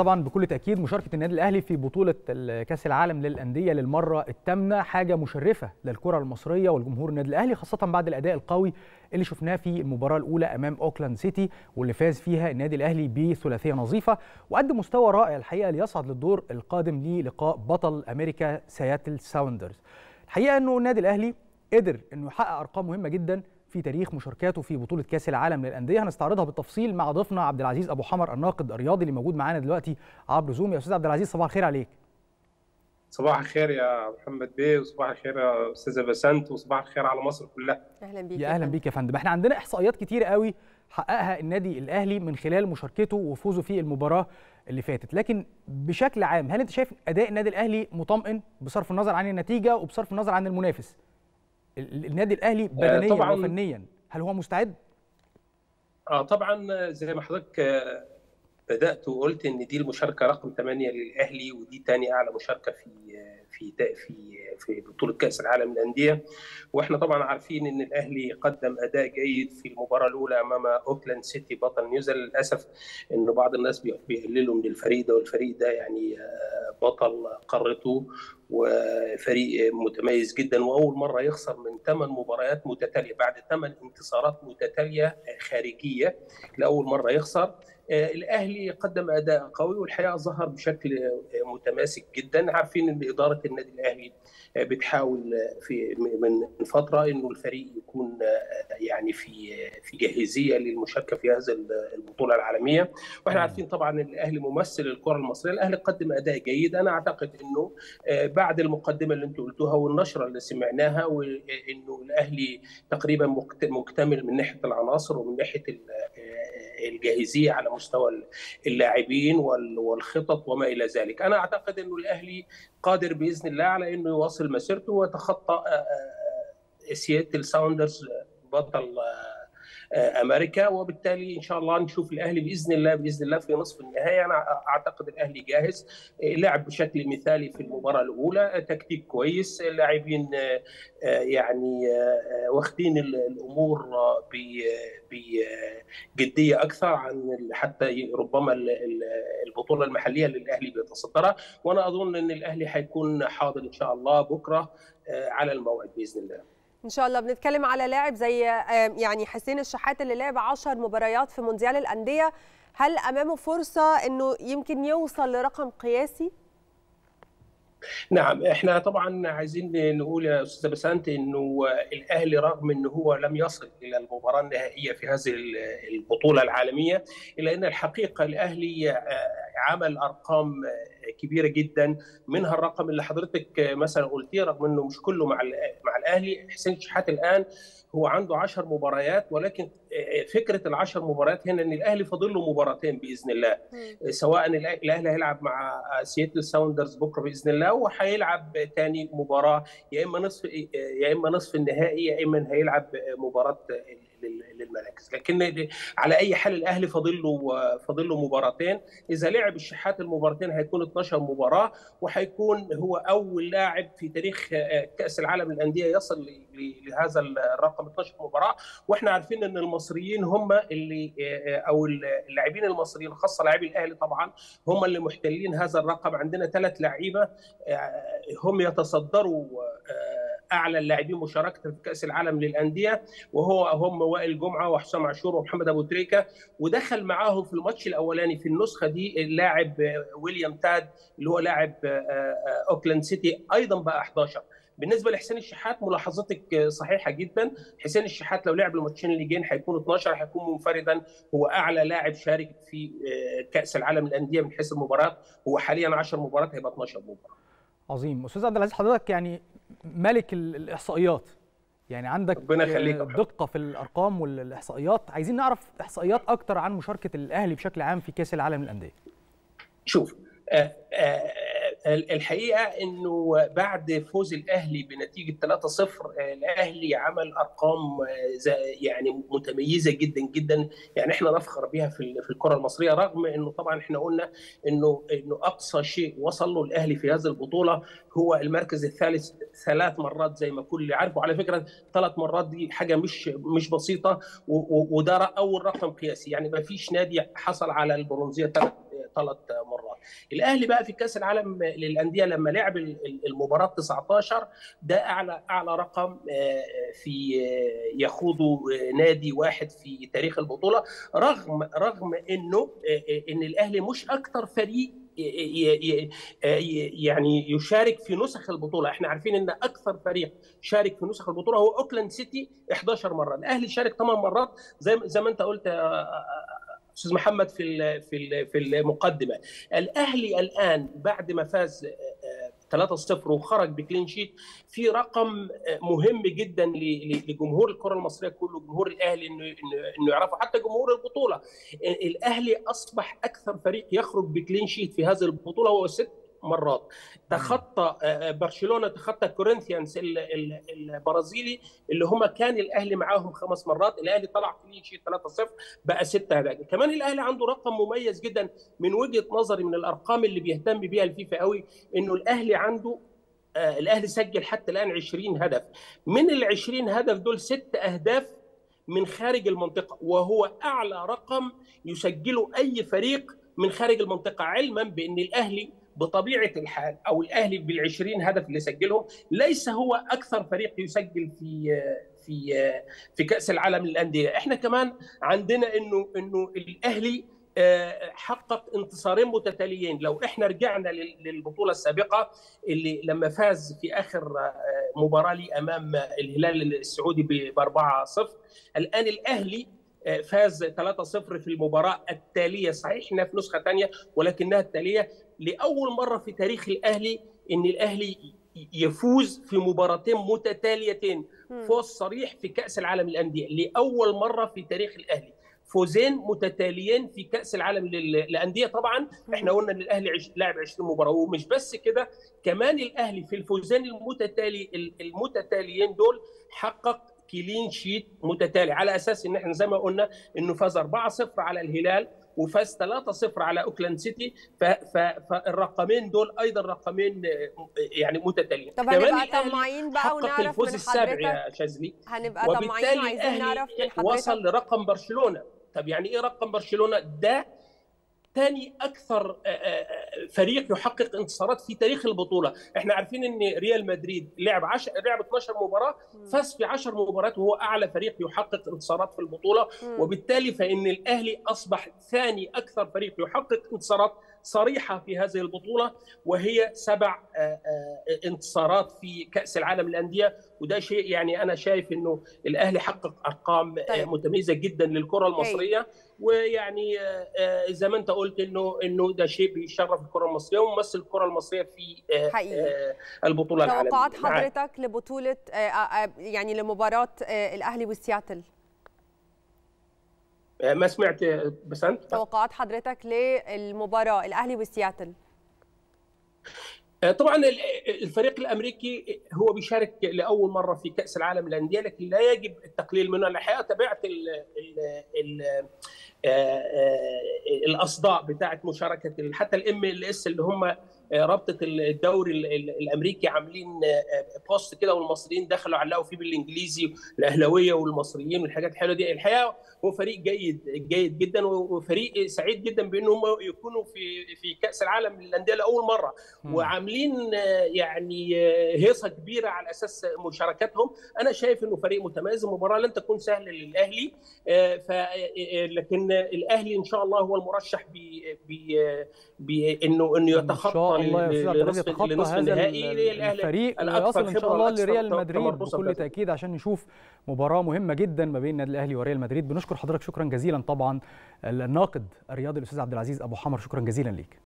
طبعا بكل تأكيد مشاركة النادي الأهلي في بطولة كأس العالم للأندية للمرة الثامنة حاجة مشرفة للكرة المصرية والجمهور النادي الأهلي، خاصة بعد الأداء القوي اللي شفناه في المباراة الأولى أمام أوكلاند سيتي واللي فاز فيها النادي الأهلي بثلاثية نظيفة، وقدم مستوى رائع الحقيقة ليصعد للدور القادم للقاء بطل أمريكا سياتل ساوندرز. الحقيقة أنه النادي الأهلي قدر أنه يحقق أرقام مهمة جدا في تاريخ مشاركاته في بطولة كأس العالم للأندية، هنستعرضها بالتفصيل مع ضيفنا عبد العزيز أبو حمر الناقد الرياضي اللي موجود معانا دلوقتي عبر زوم. يا أستاذ عبد العزيز صباح الخير عليك. صباح الخير يا محمد بيه، وصباح الخير يا أستاذة بسنت، وصباح الخير على مصر كلها. أهلا بيك. يا أهلا بيك يا فندم. احنا عندنا إحصائيات كتير قوي حققها النادي الأهلي من خلال مشاركته وفوزه في المباراة اللي فاتت، لكن بشكل عام هل أنت شايف أداء النادي الأهلي مطمئن بصرف النظر عن النتيجة وبصرف النظر عن المنافس؟ النادي الاهلي بدنيا وفنيا هل هو مستعد؟ طبعا زي ما حضرتك بدات وقلت ان دي المشاركه رقم 8 للاهلي، ودي ثاني اعلى مشاركه في بطوله كاس العالم للانديه، واحنا طبعا عارفين ان الاهلي قدم اداء جيد في المباراه الاولى امام اوكلاند سيتي بطل نيوزيلاند. للاسف ان بعض الناس بيقللوا من الفريق ده، والفريق ده يعني بطل قارته وفريق متميز جدا، واول مره يخسر من 8 مباريات متتاليه بعد 8 انتصارات متتاليه خارجيه، لاول مره يخسر. الاهلي قدم اداء قوي والحقيقه ظهر بشكل متماسك جدا. عارفين ان اداره النادي الاهلي بتحاول من فتره انه الفريق يكون يعني في جاهزيه للمشاركه في هذا البطوله العالميه، واحنا عارفين طبعا ان الاهلي ممثل الكره المصريه، الاهلي قدم اداء جيد. انا اعتقد انه بعد المقدمه اللي انتم قلتوها والنشره اللي سمعناها، وانه الاهلي تقريبا مكتمل من ناحيه العناصر ومن ناحيه الجاهزيه على مستوى اللاعبين والخطط وما الى ذلك، انا اعتقد انه الاهلي قادر باذن الله على انه يواصل مسيرته ويتخطى سياتل ساوندرز بطل امريكا، وبالتالي ان شاء الله نشوف الاهلي باذن الله في نصف النهائي. انا اعتقد الاهلي جاهز، لعب بشكل مثالي في المباراه الاولى، تكتيك كويس، اللاعبين يعني واخدين الامور بجديه اكثر عن حتى ربما البطوله المحليه اللي الاهلي بيتصدرها، وانا اظن ان الاهلي هيكون حاضر ان شاء الله بكره على الموعد باذن الله. ان شاء الله. بنتكلم على لاعب زي يعني حسين الشحات اللي لعب 10 مباريات في مونديال الأندية، هل امامه فرصة انه يمكن يوصل لرقم قياسي؟ نعم، احنا طبعا عايزين نقول يا استاذه بسنت انه الاهلي رغم ان هو لم يصل الى المباراه النهائيه في هذه البطوله العالميه، الا ان الحقيقه الاهلي عمل ارقام كبيره جدا، منها الرقم اللي حضرتك مثلا قلتيه رغم انه مش كله مع الاهلي. حسين الشحات الان هو عنده 10 مباريات، ولكن فكره ال10 مباريات هنا ان الاهلي فاضل له مباراتين باذن الله، سواء الاهلي هيلعب مع سياتل ساوندرز بكره باذن الله، وهيلعب ثاني مباراه يا اما نصف النهائي، يا اما هيلعب مباراه للمراكز، لكن على اي حال الاهلي فاضل له مباراتين. اذا لعب الشحات المباراتين هيكون 12 مباراه، وهيكون هو اول لاعب في تاريخ كاس العالم للانديه يصل لهذا الرقم 12 مباراه، واحنا عارفين ان المصريين هم اللي او اللاعبين المصريين خاصه لاعبي الاهلي طبعا هم اللي محتلين هذا الرقم. عندنا 3 لعيبه هم يتصدروا اعلى اللاعبين مشاركه في كاس العالم للانديه، وهو هم وائل جمعه وحسام عاشور ومحمد ابو تريكه، ودخل معاهم في الماتش الاولاني في النسخه دي اللاعب ويليام تاد اللي هو لاعب اوكلاند سيتي، ايضا بقى 11. بالنسبه لحسين الشحات ملاحظتك صحيحه جدا، حسين الشحات لو لعب الماتشين اللي جايين هيكون 12، هيكون منفردا، هو اعلى لاعب شارك في كاس العالم للانديه من حيث المباريات، هو حاليا 10 مباريات هيبقى 12 مباراه. عظيم. استاذ عبد العزيز حضرتك يعني ملك الاحصائيات، يعني عندك دقه في الارقام والاحصائيات، عايزين نعرف احصائيات اكتر عن مشاركه الاهلي بشكل عام في كاس العالم للانديه. شوف الحقيقه انه بعد فوز الاهلي بنتيجه 3-0 الاهلي عمل ارقام يعني متميزه جدا جدا، يعني احنا نفخر بيها في الكره المصريه، رغم انه طبعا احنا قلنا انه اقصى شيء وصل له الاهلي في هذه البطوله هو المركز الثالث 3 مرات زي ما كل عارفه. على فكره 3 مرات دي حاجه مش بسيطه، وده اول رقم قياسي، يعني ما فيش نادي حصل على البرونزيه 3 ثلاث مرات. الاهلي بقى في كاس العالم للانديه لما لعب المباراه 19 ده اعلى رقم في يخوضه نادي واحد في تاريخ البطوله، رغم انه ان الاهلي مش اكتر فريق يعني يشارك في نسخ البطوله، احنا عارفين ان اكثر فريق شارك في نسخ البطوله هو اوكلاند سيتي 11 مره، الاهلي شارك 8 مرات زي ما انت قلت استاذ محمد في المقدمه. الاهلي الان بعد ما فاز 3-0 وخرج بكلين شيت في رقم مهم جدا لجمهور الكره المصريه كله، جمهور الاهلي انه يعرفه، حتى جمهور البطوله. الاهلي اصبح اكثر فريق يخرج بكلين شيت في هذه البطوله وهو 6 مرات. تخطى برشلونه، تخطى كورينثيانس البرازيلي اللي هم كان الاهلي معاهم 5 مرات، الاهلي طلع كلين شيت 3-0 بقى 6 هدايا. كمان الاهلي عنده رقم مميز جدا من وجهه نظري من الارقام اللي بيهتم بيها الفيفا قوي، انه الاهلي عنده الاهلي سجل حتى الان 20 هدف، من ال 20 هدف دول 6 أهداف من خارج المنطقه، وهو اعلى رقم يسجله اي فريق من خارج المنطقه، علما بان الاهلي بطبيعه الحال او الاهلي بال20 هدف اللي سجلهم ليس هو اكثر فريق يسجل في كاس العالم للانديه. احنا كمان عندنا انه الاهلي حقق انتصارين متتاليين. لو احنا رجعنا للبطوله السابقه اللي لما فاز في اخر مباراه لي امام الهلال السعودي ب4-0، الان الاهلي فاز 3-0 في المباراة التالية، صحيح انها في نسخة تانية ولكنها التالية، لأول مرة في تاريخ الأهلي ان الأهلي يفوز في مباراتين متتاليتين، فوز صريح في كأس العالم للأندية، لأول مرة في تاريخ الأهلي فوزين متتاليين في كأس العالم للأندية. طبعا احنا قلنا ان الأهلي لعب 20 مباراة، ومش بس كده، كمان الأهلي في الفوزين المتتاليين دول حقق كلين شيت متتالي، على اساس ان احنا زي ما قلنا انه فاز 4-0 على الهلال وفاز 3-0 على اوكلاند سيتي، فالرقمين دول ايضا رقمين يعني متتاليين. طب هنبقى طماعين بقى ونعرف من حضرتك يا شاذلي، هنبقى طماعين عايزين نعرف من حضرتك وصل لرقم برشلونه. طب يعني ايه رقم برشلونه؟ ده ثاني اكثر فريق يحقق انتصارات في تاريخ البطوله. احنا عارفين ان ريال مدريد لعب 12 مباراه، فاز في 10 مباريات وهو اعلى فريق يحقق انتصارات في البطوله، وبالتالي فان الاهلي اصبح ثاني اكثر فريق يحقق انتصارات صريحه في هذه البطوله، وهي 7 انتصارات في كاس العالم للانديه، وده شيء يعني انا شايف انه الاهلي حقق ارقام متميزه جدا للكره المصريه، ويعني زي ما انت قلت انه ده شيء بيشرف الكره المصريه وممثل الكره المصريه في البطوله العالميه. توقعات حضرتك لبطوله يعني لمباراه الاهلي وسياتل؟ ما سمعت بس انت. توقعات حضرتك للمباراه الاهلي وسياتل؟ طبعا الفريق الامريكي هو بيشارك لاول مره في كاس العالم للانديه، لكن لا يجب التقليل منه. انا الحقيقه تابعت الاصداء بتاعه مشاركه حتى الMLS اللي هم رابطه الدوري الامريكي، عاملين بوست كده والمصريين دخلوا علقوا فيه بالانجليزي، الاهلاويه والمصريين والحاجات الحلوه دي. الحقيقه هو فريق جيد جدا، وفريق سعيد جدا بانهم يكونوا في كاس العالم للانديه لاول مره، وعاملين يعني هيصه كبيره على اساس مشاركتهم. انا شايف انه فريق متميز، المباراه لن تكون سهله للاهلي، لكن الاهلي ان شاء الله هو المرشح بانه يتخطى لنصف النهائي. الفريق يصل ان شاء الله لريال مدريد بكل تاكيد عشان نشوف مباراه مهمه جدا ما بين النادي الاهلي وريال مدريد. بنشكر حضرتك شكرا جزيلا، طبعا الناقد الرياضي الاستاذ عبد العزيز ابو حمر، شكرا جزيلا ليك.